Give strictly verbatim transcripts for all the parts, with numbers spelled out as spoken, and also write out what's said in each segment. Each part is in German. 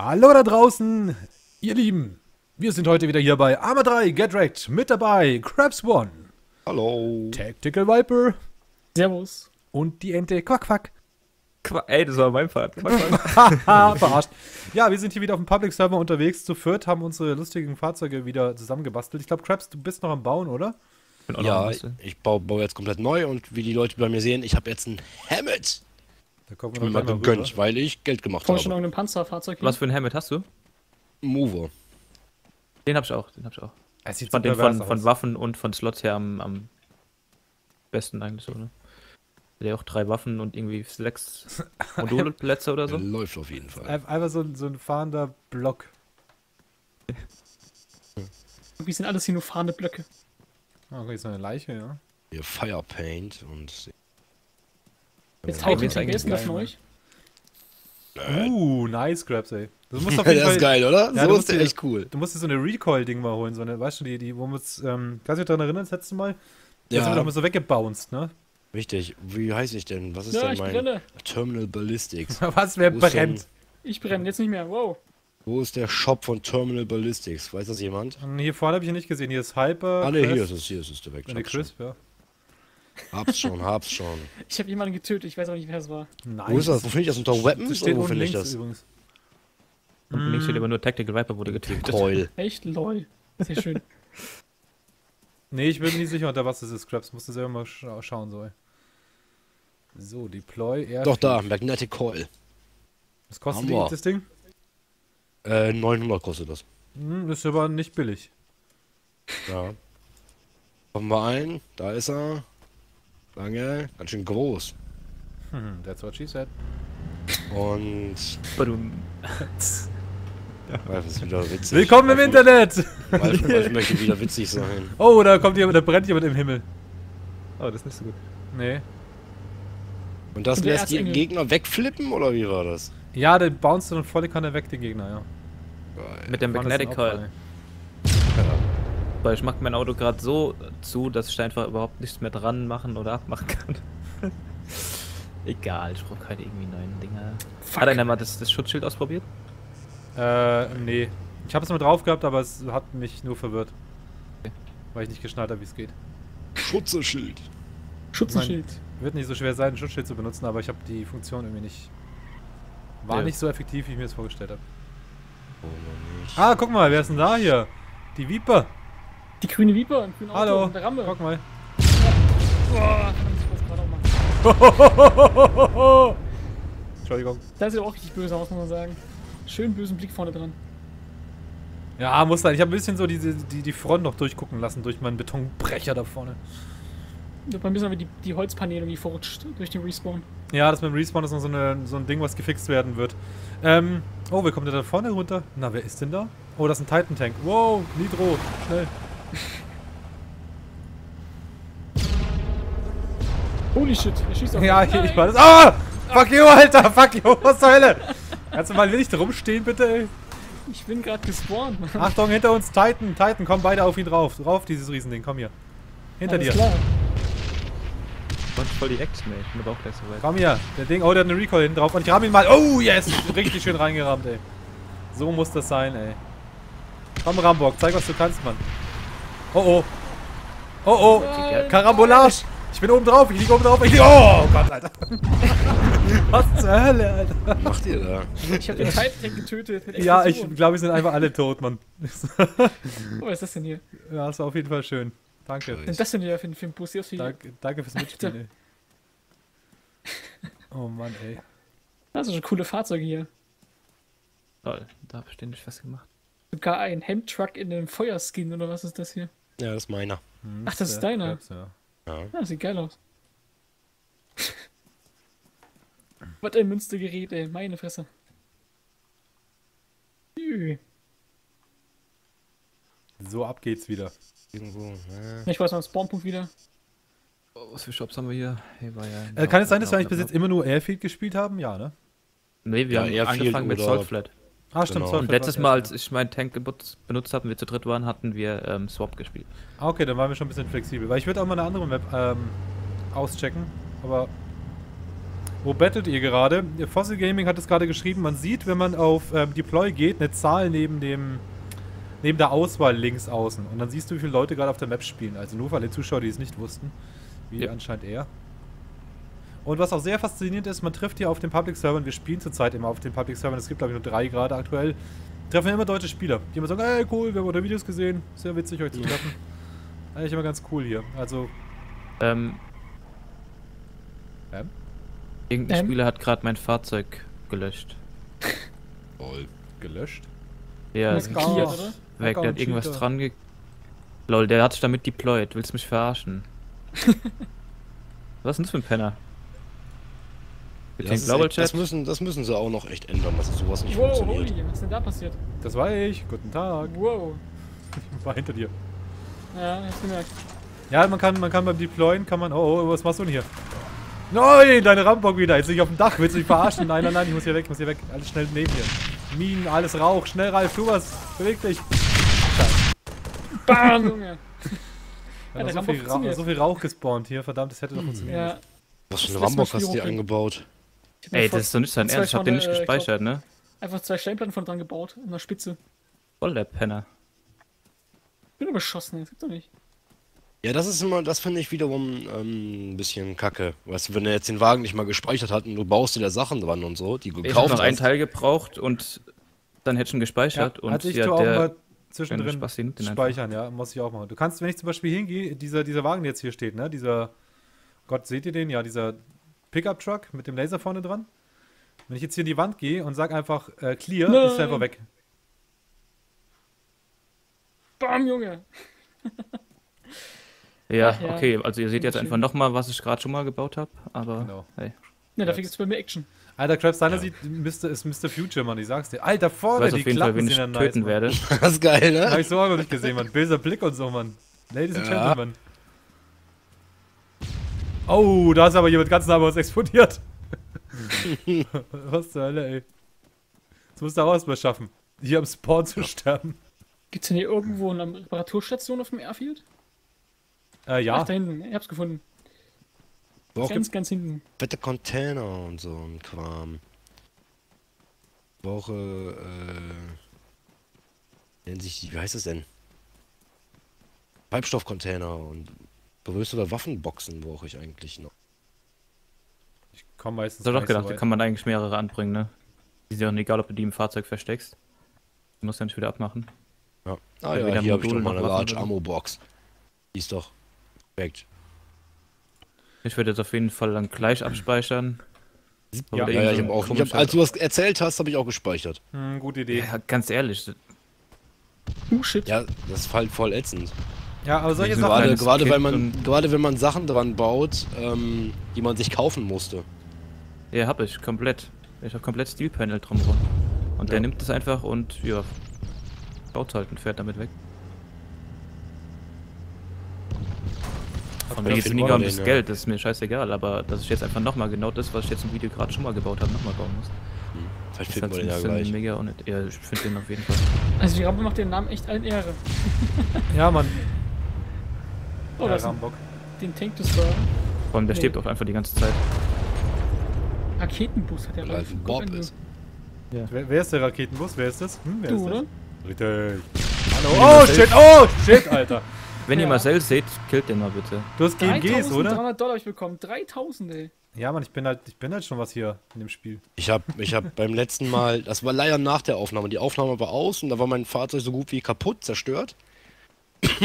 Hallo da draußen, ihr Lieben. Wir sind heute wieder hier bei Arma drei Get Rekt. Mit dabei Krabs One. Hallo. Tactical Viper. Servus. Und die Ente Quack Quack. Qua Ey, das war mein Part. Quack Quack. Verarscht. Ja, wir sind hier wieder auf dem Public Server unterwegs. Zu viert haben unsere lustigen Fahrzeuge wieder zusammengebastelt. Ich glaube, Krabs, du bist noch am Bauen, oder? Ich bin ja, ich baue, baue jetzt komplett neu und wie die Leute bei mir sehen, ich habe jetzt ein Helmet. Da kommt man mal gönnt, weil ich Geld gemacht Komm habe. Schon irgendein Panzerfahrzeug. Hier? Was für ein Helmet hast du? Mover. Den hab ich auch, den hab ich auch. Es sieht von, den, von, von Waffen und von Slots her am, am besten eigentlich so, ne? Der hat auch drei Waffen und irgendwie sechs Modulplätze oder so. Läuft auf jeden Fall. Einfach so, so ein fahrender Block. Wie sind alles hier nur fahrende Blöcke? Ah, okay, ist eine Leiche, ja. Hier Firepaint und... Jetzt taucht jetzt ein Essen von euch. Uh, nice Grabs, ey. Das, auf jeden Fall, das ist geil, oder? Ja, so ist der echt cool. Du musst dir so eine Recoil-Ding mal holen, so eine, weißt du, die, die wo man es, ähm, kannst du dich daran erinnern, das letzte Mal? Ja. Da sind wir doch mal so weggebounced, ne? Richtig. Wie heiße ich denn? Was ist ja, denn ich mein... Brenne. Terminal Ballistics. Was, wer wo brennt? Ich brenne, jetzt nicht mehr, wow. Wo ist der Shop von Terminal Ballistics? Weiß das jemand? Hier vorne habe ich ihn nicht gesehen. Hier ist Hyper. Ah, ne, hier ist es, hier ist es direkt. Eine Crisp, ja. Hab's schon, hab's schon. Ich habe jemanden getötet, ich weiß auch nicht, wer es war. Nice. Wo ist das? Wo finde ich das? Unter Weapons? Wo finde ich das? Übrigens. Und links steht immer nur Tactical Viper wurde getötet. Coil. Echt lol. Sehr schön. Nee, ich bin nicht sicher, unter was das ist. Krabs, musst du selber mal scha schauen, so. So, Deploy. Airfield. Doch da, Magnetic Coil. Was kostet die, das Ding? Äh, neunhundert kostet das. Hm, ist aber nicht billig. Ja. Kommen wir ein, da ist er. Lange, ganz schön groß. Hm, that's what she said. Und... Ralf ist wieder witzig. Willkommen im Internet! Ralf, ich möchte wieder witzig sein. Oh, da kommt jemand, da brennt jemand im Himmel. Oh, das ist nicht so gut. Nee. Und das Und lässt den Gegner wegflippen, oder wie war das? Ja, der bounced dann volle Kanne weg, den Gegner, ja. Geil. Mit dem Magnetic Coil. Ja. Weil ich mag mein Auto gerade so zu, dass ich da einfach überhaupt nichts mehr dran machen oder abmachen kann. Egal, ich brauche keine irgendwie neuen Dinger. Fuck. Hat einer mal das, das Schutzschild ausprobiert? Äh, nee. Ich habe es mal drauf gehabt, aber es hat mich nur verwirrt. Okay. Weil ich nicht geschnallt habe, wie es geht. Schutzschild. Schutzschild. Wird nicht so schwer sein, ein Schutzschild zu benutzen, aber ich habe die Funktion irgendwie nicht... War ja. nicht so effektiv, wie ich mir das vorgestellt habe. Oh, ah, guck mal, wer ist denn da hier? Die Viper. Die grüne Viper im grünen Auto und der Rampe. Guck mal. Boah, kann man sich was gerade auch machen. Entschuldigung. Das sieht auch richtig böse aus, muss man sagen. Schön bösen Blick vorne dran. Ja, muss sein. Ich habe ein bisschen so die, die, die Front noch durchgucken lassen durch meinen Betonbrecher da vorne. Man müssen aber die, die Holzpaneele irgendwie verrutscht durch den Respawn. Ja, das mit dem Respawn ist noch so, eine, so ein Ding, was gefixt werden wird. Ähm, oh, wer kommt denn da vorne runter? Na, wer ist denn da? Oh, das ist ein Titan Tank. Wow, Nitro, schnell. Holy shit, er schießt auf mich. Ja, ich war das. Ah! Fuck you, Alter! Fuck you, was zur Hölle? Kannst du mal nicht rumstehen, bitte, ey? Ich bin gerade gespawnt, Mann. Achtung, hinter uns, Titan, Titan, komm beide auf ihn drauf. Drauf, dieses Riesending, komm hier. Hinter Alles dir. Klar. Voll die Action, ey. Ich bin aber auch gleich so weit. Komm hier, der Ding, oh, der hat eine Recoil hinten drauf und ich ramm ihn mal. Oh, yes! Richtig schön reingerammt, ey. So muss das sein, ey. Komm, Rambock, zeig, was du kannst, Mann. Oh, oh. Oh, oh. Nein. Karambolage. Ich bin oben drauf, ich lieg oben drauf, ich lieg... Oh, oh Gott, Alter. Was zur Hölle, Alter. Was macht ihr da? Ich hab den Titan getötet. Ja, ich glaube, wir sind einfach alle tot, Mann. Oh, was ist das denn hier? Ja, das war auf jeden Fall schön. Danke. Was ist das denn hier für ein Bus? Danke, danke fürs Mitspielen, ey. Oh Mann, ey. Das sind schon coole Fahrzeuge hier. Toll, da hab ich ständig was gemacht. Sogar ein Hemdtruck in einem Feuerskin, oder was ist das hier? Ja, das ist meiner. Hm, Ach, das ist deiner? Glaubst, ja. Ja. Ah, das sieht geil aus. Was ein Münstergerät, ey. Meine Fresse. So, ab geht's wieder. Irgendwo, äh. Ich weiß noch, Spawnpunkt wieder. Oh, was für Shops haben wir hier? Hey, war ja äh, kann es sein, dass wir eigentlich bis jetzt immer nur Airfield gespielt haben? Ja, ne? Ne, wir ja, haben angefangen mit Saltflat. Ah, stimmt, genau. Und letztes Mal, als ich meinen Tank benutzt habe und wir zu dritt waren, hatten wir ähm, Swap gespielt. Ah, okay, dann waren wir schon ein bisschen flexibel. Weil ich würde auch mal eine andere Map ähm, auschecken, aber Wo battelt ihr gerade? Fossil Gaming hat es gerade geschrieben, man sieht, wenn man auf ähm, Deploy geht, eine Zahl neben dem neben der Auswahl links außen. Und dann siehst du, wie viele Leute gerade auf der Map spielen. Also nur für alle Zuschauer, die es nicht wussten. Wie yep. anscheinend eher. Und was auch sehr faszinierend ist, man trifft hier auf den Public Servern, wir spielen zurzeit immer auf den Public Servern, es gibt glaube ich nur drei gerade aktuell, treffen immer deutsche Spieler, die immer sagen, ey cool, wir haben eure Videos gesehen, sehr witzig euch zu treffen. Eigentlich immer ganz cool hier, also... Ähm... Ähm? Irgendein ähm? Spieler hat gerade mein Fahrzeug gelöscht. Lol. Gelöscht? Ja, ist weg, der hat irgendwas Cheater. dran ge... Lol, der hat sich damit deployed, willst du mich verarschen? Was ist denn das für ein Penner? Das, echt, das, müssen, das müssen sie auch noch echt ändern, dass sowas nicht wow, funktioniert. Holy, was ist denn da passiert? Das war ich. Guten Tag. Wow. Ich war hinter dir. Ja, ich hab's gemerkt. Ja, man kann, man kann beim Deployen, kann man... Oh, oh, was machst du denn hier? Nein, deine Rampok wieder. Jetzt bin ich auf dem Dach. Willst du mich verarschen? Nein, nein, nein, ich muss hier weg, ich muss hier weg. Alles schnell neben dir. Minen, alles Rauch. Schnell, Ralf, tu was. Beweg dich. Scheiße. Bam! Junge. Ja, so, viel Ra so viel Rauch gespawnt hier. Verdammt, das hätte doch funktioniert. Ja. Was für eine Rampok hast du dir angebaut? Ey, das ist doch nicht sein Ernst, ich hab den nicht gespeichert, ne? Einfach zwei Steinplatten von dran gebaut, in der Spitze. Voll der Penner. Ich bin nur beschossen, das gibt's doch nicht. Ja, das ist immer, das finde ich wiederum ähm, ein bisschen kacke. Weißt du, wenn er jetzt den Wagen nicht mal gespeichert hat und du baust dir da Sachen dran und so, die du gekauft hast. Ich hab noch einen Teil gebraucht und dann hätte ich ihn gespeichert. Ja, und also ich ja, tue auch der mal zwischendrin speichern, ja, muss ich auch machen. Du kannst, wenn ich zum Beispiel hingehe, dieser, dieser Wagen, der jetzt hier steht, ne, dieser, Gott, seht ihr den? Ja, dieser Pickup-Truck mit dem Laser vorne dran. Wenn ich jetzt hier in die Wand gehe und sage einfach äh, clear, Nein. ist er einfach weg. Bam, Junge! ja, ja, okay, also ihr seht jetzt einfach nochmal, was ich gerade schon mal gebaut habe, aber genau. hey. Ja, dafür gibt es bei mir Action. Alter, Krabs One ja. sieht, Mister, ist Mister Future, Mann, ich sag's dir. Alter, vorne, ich weiß die auf jeden Klappen Fall, wenn ich sind töten nice, werde. Das ist geil, ne? Hab ich so auch noch nicht gesehen, Mann. Böser Blick und so, Mann. Ladies ja. and Gentlemen. Oh, da ist aber jemand ganz nah bei uns explodiert. Was zur Hölle, ey. Jetzt musst du auch erstmal schaffen, hier am Spawn zu sterben. Gibt's denn hier irgendwo eine Reparaturstation auf dem Airfield? Äh, ja. Ach, da hinten, ich hab's gefunden. Boah, ganz, ganz hinten. Fette Container und so ein Kram. Ich brauche, äh... Nennen sich die, wie heißt das denn? Treibstoffcontainer und... Größere Waffenboxen brauche ich eigentlich noch. Ich komme meistens. Ich hab doch gedacht, so da kann man eigentlich mehrere anbringen, ne? Ist ja auch egal, ob du die im Fahrzeug versteckst. Du musst ja nicht wieder abmachen. Ja. Ah ja, ja hier habe ich doch mal eine Large Ammo Box. Die ist doch perfekt. Ich werde jetzt auf jeden Fall dann gleich abspeichern. Ja, ja, ja, ich habe auch. Ich hab, als du was erzählt hast, habe ich auch gespeichert. Hm, gute Idee. Ja, ganz ehrlich. Oh shit. Ja, das ist halt voll ätzend. Ja, aber solche Sachen... Gerade, gerade, weil man, gerade wenn man Sachen dran baut, ähm, die man sich kaufen musste. Ja, hab ich, komplett. Ich hab komplett Steel Panel drumherum. Und ja. der nimmt das einfach und, ja, baut halt und fährt damit weg. Und mir geht's weniger um das ja. Geld, das ist mir scheißegal, aber dass ich jetzt einfach nochmal genau das, was ich jetzt im Video gerade schon mal gebaut habe, nochmal bauen muss. Hm. Vielleicht finden wir den ja gleich. Mega unnötig. Ja, ich finde den auf jeden Fall. Also die Rampe macht den Namen echt allen Ehre. Ja, Mann. Oh, ja, das den Tank das war. Vor allem, der nee. stirbt auch einfach die ganze Zeit. Raketenbus hat der Ralf. Ja. Wer, wer ist der Raketenbus? Wer ist das? Hm, wer du, ist oder? Das? Hallo. Oh, shit! Oh, shit, Alter! Wenn ja. ihr Marcel seht, killt den mal bitte. Du hast G M Gs, oder? dreitausend Dollar habe ich bekommen. dreitausend, ey. Ja, Mann, ich bin halt, ich bin halt schon was hier in dem Spiel. Ich hab, ich hab beim letzten Mal, das war leider nach der Aufnahme, die Aufnahme war aus und da war mein Fahrzeug so gut wie kaputt, zerstört.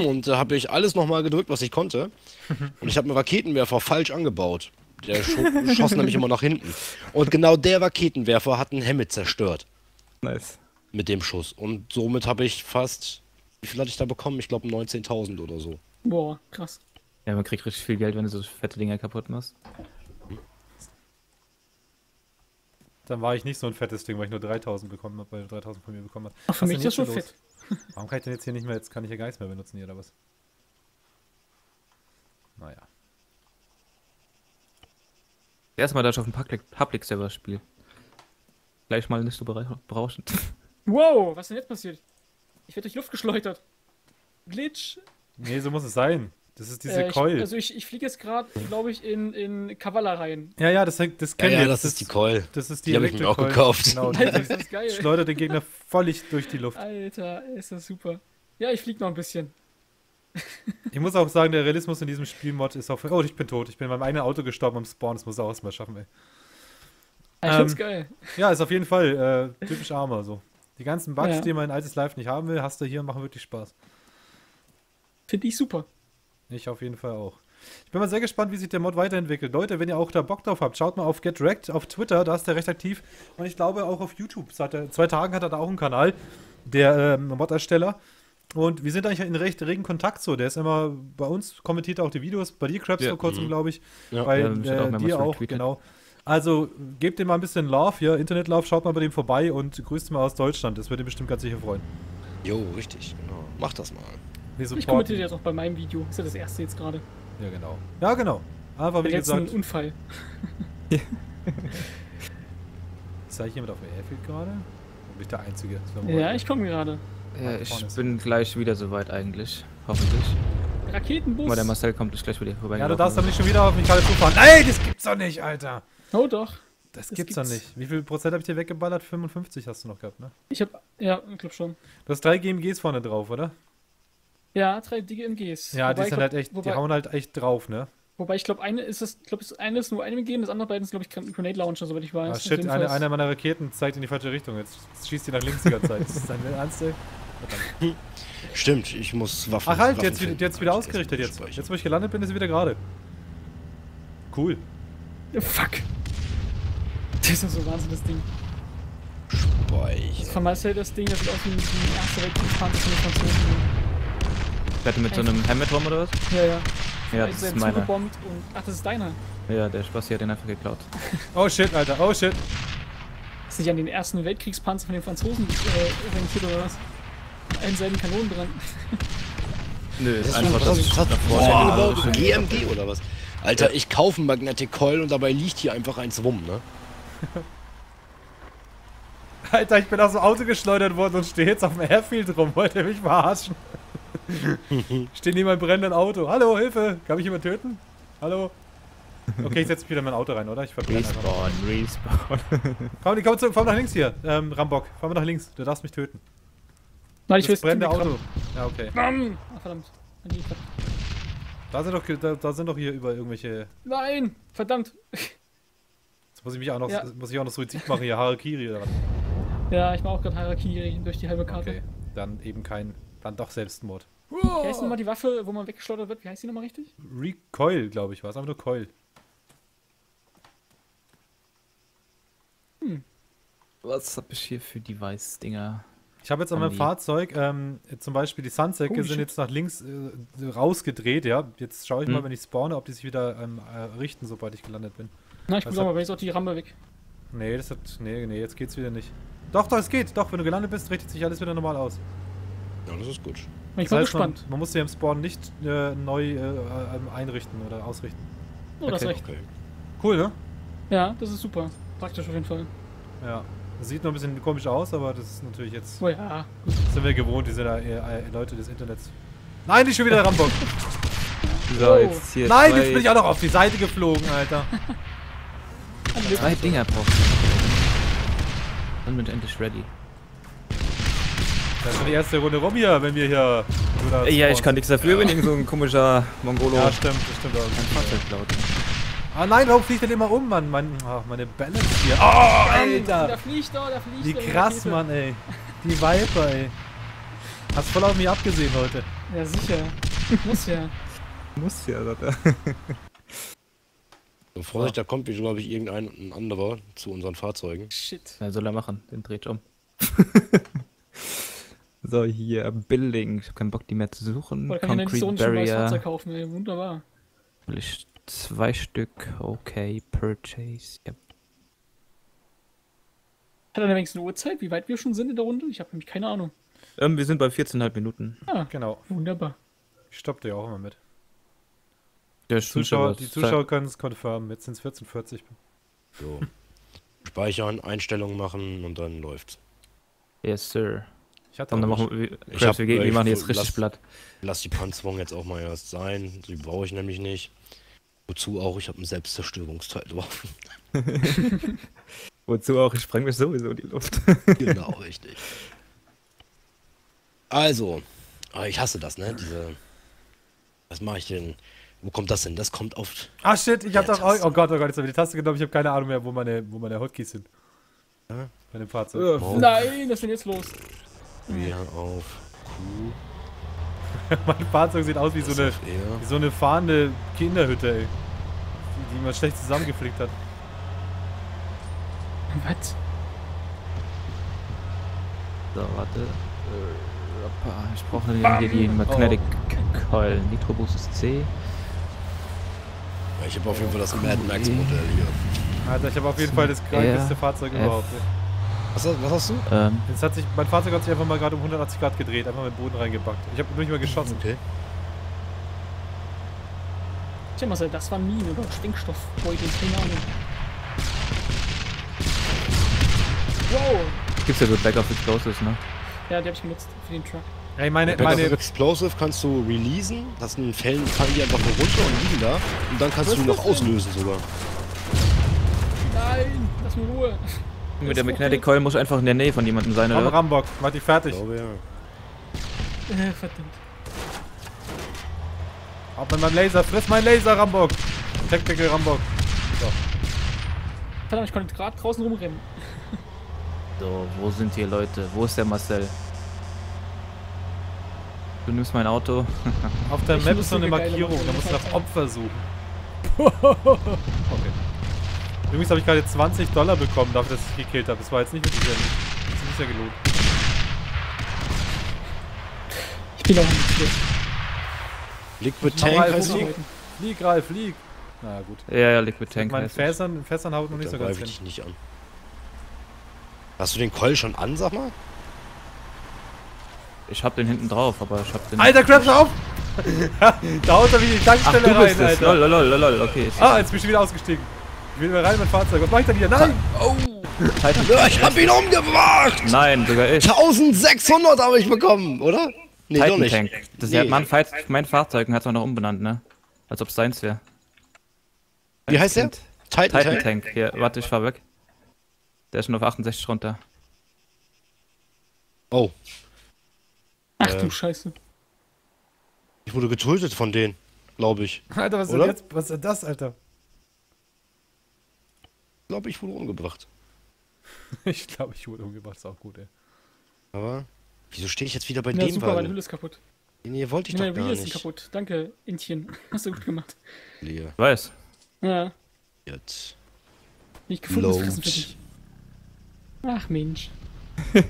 Und da habe ich alles nochmal gedrückt, was ich konnte. Und ich habe einen Raketenwerfer falsch angebaut. Der scho schoss nämlich immer nach hinten. Und genau der Raketenwerfer hat einen Hemmet zerstört. Nice. Mit dem Schuss. Und somit habe ich fast, wie viel hatte ich da bekommen? Ich glaube neunzehntausend oder so. Boah, krass. Ja, man kriegt richtig viel Geld, wenn du so fette Dinger kaputt machst. Dann war ich nicht so ein fettes Ding, weil ich nur dreitausend bekommen habe, weil dreitausend von mir bekommen habe. Ach, für mich ist das schon fett. Warum kann ich denn jetzt hier nicht mehr, jetzt kann ich ja gar nichts mehr benutzen hier, oder was? Naja. Erstmal, da ich auf dem Public-Server spiele. Gleich mal nicht so berauschend. Wow, was ist denn jetzt passiert? Ich werde durch Luft geschleudert. Glitch. Nee, so muss es sein. Das ist diese äh, ich, Coil. Also ich, ich fliege jetzt gerade, glaube ich, in, in Kavala rein. Ja, ja, das, das kennen ja, wir. Ja, das, das ist die Coil. Das ist die, die habe ich mir auch gekauft. Genau, Alter, ist das geil. Schleudert den Gegner völlig durch die Luft. Alter, ist das super. Ja, ich fliege noch ein bisschen. Ich muss auch sagen, der Realismus in diesem Spielmod ist auch... Oh, ich bin tot. Ich bin in meinem eigenen Auto gestorben am Spawn. Das muss er auch erstmal schaffen, ey. Ich ähm, find's geil. Ja, ist auf jeden Fall äh, typisch Arma so. Die ganzen Bugs, ja. die man in Altis Life nicht haben will, hast du hier und machen wirklich Spaß. Finde ich super. Ich auf jeden Fall auch. Ich bin mal sehr gespannt, wie sich der Mod weiterentwickelt. Leute, wenn ihr auch da Bock drauf habt, schaut mal auf Get Rekt auf Twitter, da ist der recht aktiv. Und ich glaube auch auf YouTube. Seit zwei Tagen hat er da auch einen Kanal, der ähm, Mod-Ersteller. Und wir sind eigentlich in recht regen Kontakt so. Der ist immer bei uns, kommentiert auch die Videos. Bei dir, Krabs, ja. vor kurzem, glaube ich. Ja, bei ja, äh, dir auch, genau. Also gebt dem mal ein bisschen Love, ja, Internetlauf, schaut mal bei dem vorbei und grüßt mal aus Deutschland. Das wird ihm bestimmt ganz sicher freuen. Jo, richtig, genau. Mach das mal. Ich kommentiere jetzt auch bei meinem Video. Ist ja das erste jetzt gerade. Ja, genau. Ja, genau. Einfach wie gesagt. Ein Unfall. Sei ich jemand auf dem Airfield gerade? Bin ich der Einzige? Ja, ich komme gerade. Ja, ich bin gleich wieder soweit eigentlich. Hoffentlich. Raketenbus. Aber der Marcel kommt gleich wieder vorbei. Ja, du darfst doch nicht schon wieder auf mich gerade zufahren. Ey, das gibt's doch nicht, Alter. Oh doch. Das, das gibt's, gibt's doch nicht. Wie viel Prozent hab ich dir weggeballert? fünfundfünfzig hast du noch gehabt, ne? Ich hab, ja, ich glaub schon. Du hast drei G M Gs vorne drauf, oder? Ja, drei dicke M Gs. Ja, wobei, die sind glaub, halt echt, wobei, die hauen halt echt drauf, ne? Wobei ich glaube, eine ist das, glaube ich, eine ist nur eine M G, das andere beiden ist, glaube ich, ein Grenade Launcher, soweit ich weiß. Ah, shit, eine, einer meiner Raketen zeigt in die falsche Richtung. Jetzt schießt die nach links die ganze Zeit. Das ist dein Ernst, ey? Verdammt. Stimmt, ich muss Waffen. Ach halt, Waffen jetzt, finden, jetzt wieder ausgerichtet jetzt. Jetzt, wo ich gelandet bin, ist sie wieder gerade. Cool. Fuck. Das ist ja so ein wahnsinniges Ding. Speicher. Das vermeist halt das Ding, das sieht aus wie ein erster Weltkrieg-Panzer von den Franzosen. Ich hatte mit so einem Hammer-Turm oder was? Ja, ja. Ja, das ist meiner. Und, ach, das ist deiner. Ja, der Spassi hat den einfach geklaut. Oh shit, Alter, oh shit. Hast du dich an den ersten Weltkriegspanzer von den Franzosen äh, orientiert oder was? Mit einem selben Kanonenbrand. Nö, das ist einfach das. das, das, das Boah, Alter, G M G oder was? Alter, ich kaufe einen Magnetic Coil und dabei liegt hier einfach ein Zwumm, ne? Alter, ich bin aus dem Auto geschleudert worden und stehe jetzt auf dem Airfield rum. Wollt ihr mich verarschen? Stehe neben meinem brennenden Auto. Hallo, Hilfe! Kann mich jemand töten? Hallo? Okay, ich setze mich wieder in mein Auto rein, oder? Ich verbrenne Respawn, einfach. Respawn. Komm, die kommen zurück, fahren nach links hier. Ähm, Rambock, fahren wir nach links. Du darfst mich töten. Nein, ich will das brennende Auto. Ja, okay. Bam. Ach, verdammt. Da sind, doch, da, da sind doch hier über irgendwelche... Nein! Verdammt! Jetzt muss ich mich auch noch, ja. muss ich auch noch Suizid machen hier. Harakiri oder was? Ja, ich mache auch gerade Harakiri durch die halbe Karte. Okay, dann eben kein... Dann doch Selbstmord. Wie heißt nochmal die Waffe, wo man weggeschleudert wird? Wie heißt die nochmal richtig? Recoil, glaube ich, war es. Aber nur Coil. Hm. Was hab ich hier für Device-Dinger? Ich habe jetzt an meinem Fahrzeug ähm, zum Beispiel die Sunsäcke oh, sind jetzt nach links äh, rausgedreht, ja. Jetzt schaue ich hm. mal, wenn ich spawne, ob die sich wieder ähm, äh, richten, sobald ich gelandet bin. Na, ich muss aber jetzt auch die Rampe weg. Nee, das hat. Nee, nee, jetzt geht's wieder nicht. Doch, doch, es geht. Doch, wenn du gelandet bist, richtet sich alles wieder normal aus. Ja, das ist gut. Ich bin gespannt. Man, man muss sich im Spawn nicht äh, neu äh, einrichten oder ausrichten. Oh, das ist recht. Okay. Cool, ne? Ja, das ist super. Praktisch auf jeden Fall. Ja. Das sieht noch ein bisschen komisch aus, aber das ist natürlich jetzt... Oh ja. Das sind wir gewohnt, diese äh, Leute des Internets. Nein, nicht schon wieder der Rambock! So, oh. jetzt hier Nein, jetzt bin ich auch noch auf die Seite geflogen, Alter. Zwei Dinger brauchst du. Dann bin ich endlich ready. Das ist die erste Runde rum hier, wenn wir hier... Ja, ich kann nichts dafür, ja. wenn irgend so ein komischer Mongolo... Ja, stimmt, das stimmt auch. Ein ah nein, warum fliegt denn immer um, Mann? Mein, ach, meine Balance hier. Oh, Alter! Da fliegt er, da fliegt er. Wie krass, Mann, ey. Die Viper, ey. Hast voll auf mich abgesehen heute. Ja, sicher. Muss ja. Muss ja, sagt er. So, Vorsicht, da kommt, glaube ich, irgendein anderer zu unseren Fahrzeugen. Shit. Ja, soll er machen, den dreht um. So, hier, Building. Ich hab keinen Bock, die mehr zu suchen. Boah, da kann Concrete ich nicht so ein Barrier. Kaufen, ey. Wunderbar. Vielleicht zwei Stück. Okay, Purchase. Ja. Hat er wenigstens eine Uhrzeit, wie weit wir schon sind in der Runde? Ich habe nämlich keine Ahnung. Ähm, wir sind bei vierzehn Komma fünf Minuten. Ah, genau. Wunderbar. Ich stopp dir auch immer mit. Der die Zuschauer, die Zuschauer können es confirmen. Jetzt sind es vierzehn Uhr vierzig. So. Speichern, Einstellungen machen und dann läuft's. Yes, sir. Ich hatte dann machen wir, ich hab, wir, wir machen jetzt richtig lass, platt. Lass die Panzerung jetzt auch mal erst sein. Die brauche ich nämlich nicht. Wozu auch? Ich habe einen Selbstzerstörungsteil drauf. Wozu auch? Ich spreng mich sowieso in die Luft. Genau, richtig. Also, ich hasse das, ne? Diese. Was mache ich denn? Wo kommt das denn? Das kommt auf. Ah shit, ich hab doch. Oh Gott, oh Gott, jetzt habe ich die Taste genommen. Ich habe keine Ahnung mehr, wo meine, wo meine Hotkeys sind. Ja? Bei dem Fahrzeug. Oh. Nein, was ist denn jetzt los? Wir auf Q. Mein Fahrzeug sieht aus wie so, eine, wie so eine fahrende Kinderhütte, ey. Die, die man schlecht zusammengeflickt hat. Was? So, warte. Äh, ich brauche hier die Magnetic Coil. Oh. Nitrobus ist C. Ich habe auf jeden Fall das Mad Max Modell hier. Alter, ich habe auf jeden Fall das krankeste Fahrzeug überhaupt. Was, was hast du? Ähm. Jetzt hat sich, mein Fahrzeug hat sich einfach mal gerade um hundertachtzig Grad gedreht, einfach mit dem Boden reingepackt. Ich habe nicht mal geschossen. Okay. Tja, Marcel, das war Mine oder Stinkstoffbeutel, keine Ahnung. Wow! Gibt's ja so Backup Explosives, ne? Ja, die hab ich genutzt für den Truck. Ey, meine, meine Explosive kannst du releasen, das sind Fällen, fallen die einfach nur runter und liegen da. Und dann kannst was du ihn noch auslösen sogar. Nein, lass mir Ruhe. Mit der Magnetic Coil muss einfach in der Nähe von jemandem sein, oder? Rambock, mach dich fertig. Ich glaube, ja. Äh, verdammt. Ab mit meinem Laser, friss mein Laser, Rambock! Tactical Rambock. So. Verdammt, ich konnte gerade draußen rumrennen. So, wo sind hier Leute? Wo ist der Marcel? Du nimmst mein Auto. Auf der Map ist so eine Markierung, da musst du nach Opfer suchen. Okay. Übrigens habe ich gerade zwanzig Dollar bekommen, dafür, dass ich gekillt habe. Das war jetzt nicht wirklich sehr gut. Das ist nicht sehr gelohnt. Ich bin auch nicht schlecht. Liquid Tank. Flieg, flieg, Ralf, flieg. Na gut. Ja, ja, Liquid Tank. Mit meinen Fässern, Fässern haut noch nicht so ganz hin. Ich dich nicht an. Hast du den Coil schon an, sag mal? Ich hab den hinten drauf, aber ich hab den... Alter, Krabs, auf! Da haut er wieder die Tankstelle Ach, du bist rein, das. Alter. Lol, lol, lol, okay. Ah, jetzt bin ich wieder ausgestiegen. Ich will mal rein, mein Fahrzeug. Was mach ich da wieder? Nein! Oh! Ich hab ihn umgebracht! Nein, sogar ich. eintausendsechshundert habe ich bekommen, oder? Nee, Titan doch nicht. Tank. Das nee. Ist ja mein, mein Fahrzeug und hat es noch umbenannt, ne? Als ob es seins wäre. Wie heißt der? Titan, Titan Tank. Tank. Hier, warte, ich fahr weg. Der ist schon auf achtundsechzig runter. Oh. Ach äh. du Scheiße. Ich wurde getötet von denen, glaube ich. Alter, was ist denn jetzt? Was ist das, Alter? Ich glaube, ich wurde umgebracht. Ich glaube, ich wurde umgebracht. Ist auch gut, ey. Aber wieso stehe ich jetzt wieder bei ja, dem? Super, meine Hülle ist kaputt. Nee, hier wollte ich nee, doch gar Hülle nicht. Ist kaputt. Danke, Intchen. Hast du gut gemacht. Leer. Weiß. Ja. Jetzt. Nicht gefunden. Ist Ach Mensch. Das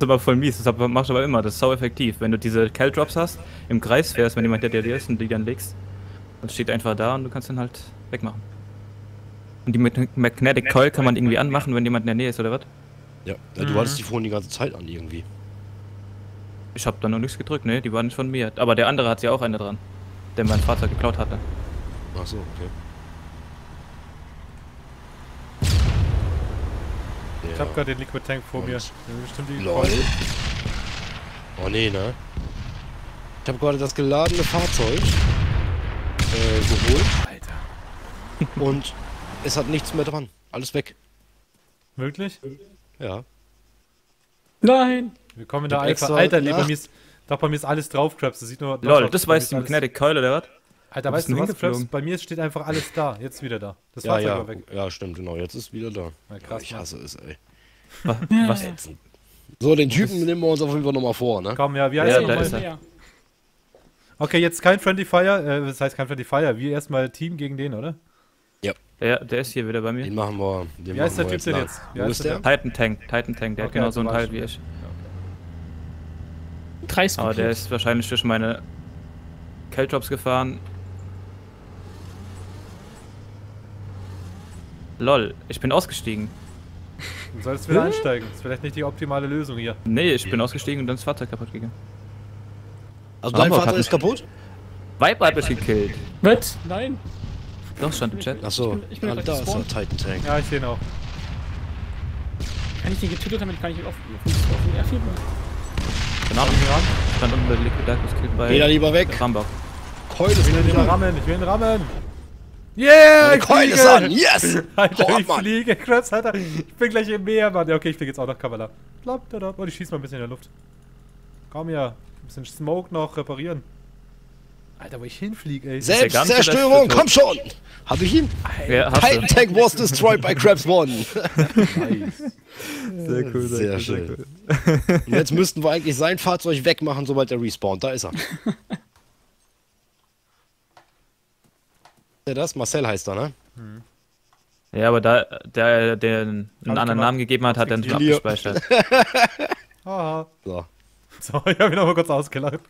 ist aber voll mies. Das machst du aber immer. Das ist sau effektiv. Wenn du diese Caltrops hast, im Kreis fährst, wenn jemand der dir ist und die dann legst, dann steht einfach da und du kannst dann halt wegmachen. Und die Magnetic Coil kann man irgendwie anmachen, wenn jemand in der Nähe ist, oder was? Ja, ja du mhm. hattest die vorhin die ganze Zeit an irgendwie. Ich hab da noch nichts gedrückt, ne? Die waren nicht von mir. Aber der andere hat ja auch eine dran, der mein Fahrzeug geklaut hatte. Ach so, okay. Ja. Ich hab grad den Liquid Tank vor Und mir. Das bestimmt die Lol. Oh ne, ne? Ich hab gerade das geladene Fahrzeug äh, geholt. Und es hat nichts mehr dran. Alles weg. Wirklich? Ja. Nein! Wir kommen in der Alpha. Alter, nee, bei mir ist, doch, bei mir ist alles drauf, Krabs. Das sieht nur... Lol, drauf, das weiß die Magnetic Coil, oder was? Alter, weißt du, Krabs, bei mir steht einfach alles da. Jetzt wieder da. Das ja, Fahrzeug ja. war weg. Ja, stimmt, genau. Jetzt ist wieder da. Na, krass, ja, ich hasse Mann. es, ey. Was? Was? So, den Typen nehmen wir uns auf jeden Fall nochmal vor, ne? Komm, ja, wie heißt ja, der nochmal? Okay, jetzt kein Friendly Fire. Äh, das heißt kein Friendly Fire. Wir erstmal Team gegen den, oder? Ja. Ja, der ist hier wieder bei mir. Den machen wir. Den wie heißt machen der Typ denn jetzt? Wie Wo ist der? Titan Tank, Titan Tank, der okay, hat genau so einen Teil wie ich. Kreis. Aber der ist wahrscheinlich durch meine Caltrops gefahren. Lol, ich bin ausgestiegen. Du solltest wieder einsteigen. Das ist vielleicht nicht die optimale Lösung hier. Nee, ich bin ausgestiegen und dann ist das Fahrzeug kaputt gegangen. Also dein Fahrzeug ist kaputt? Viper hat mich gekillt. Was? Nein. Doch, stand im Chat. Achso, da ist ein Titan Tank. Ja, ich sehe ihn auch. Kann ich den getötet haben, kann ich ihn auf den Erfinden. Genau, ich bin ran. Stand unten bei LiquidDuck, das killt bei... Geh da lieber weg! Keule ist nicht an! Rammen, ich will ihn rammen! Yeah! Ich Keule ist an! Yes! Alter, oh, ich Mann. Fliege! Krabs, Alter! Ich bin gleich im Meer, Mann! Ja, okay, ich fliege jetzt auch nach Kavala. Oh, ich schieß mal ein bisschen in der Luft. Komm hier. Ein bisschen Smoke noch reparieren. Alter, wo ich hinfliege, ey. Selbstzerstörung, komm schon! Hab ich ihn? Ja, Titan Tank was destroyed by Krabs One. Nice. Sehr cool, sehr, sehr schön. Cool. Und jetzt müssten wir eigentlich sein Fahrzeug wegmachen, sobald er respawnt. Da ist er. Der das? Marcel heißt er, ne? Hm. Ja, aber da der, der einen hab anderen Namen gegeben hat, hat er nicht abgespeichert. So. So, ich hab ihn auch mal kurz ausgelacht.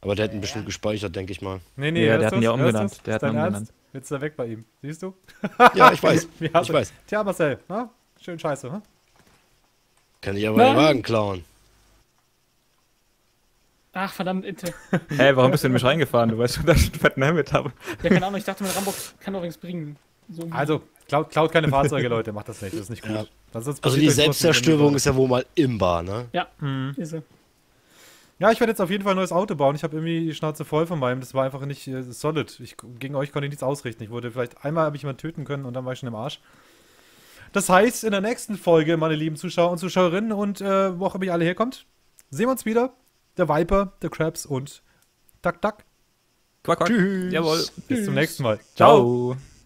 Aber der hat ihn bestimmt gespeichert, denke ich mal. Nee, nee, ja, der hat ihn ja umgenannt. Der hat ihn umgenannt. Jetzt ist er weg bei ihm. Siehst du? Ja, ich weiß. ich weiß. Tja, Marcel, na? Schön scheiße, ne? Kann ich aber den Wagen klauen. Ach, verdammt, Inte. Hey, warum bist du in mich reingefahren? Du weißt schon, dass ich einen fetten Helmet habe. Ja, keine Ahnung, ich dachte, mein Rambo kann doch nichts bringen. So also, klaut, klaut keine Fahrzeuge, Leute, macht das nicht, das ist nicht gut. Ja. Also die Selbstzerstörung ist ja wohl mal im Bar, ne? Ja, mhm. Ist er. Ja, ich werde jetzt auf jeden Fall ein neues Auto bauen. Ich habe irgendwie die Schnauze voll von meinem. Das war einfach nicht äh, solid. Ich, gegen euch konnte ich nichts ausrichten. Ich wurde vielleicht einmal habe ich jemanden töten können und dann war ich schon im Arsch. Das heißt, in der nächsten Folge, meine lieben Zuschauer und Zuschauerinnen und äh, wo auch immer ihr alle herkommt, sehen wir uns wieder. Der Viper, der Krabs und Duck Duck. Quack, quack. Tschüss. Jawohl. Bis zum nächsten Mal. Ciao. Ciao.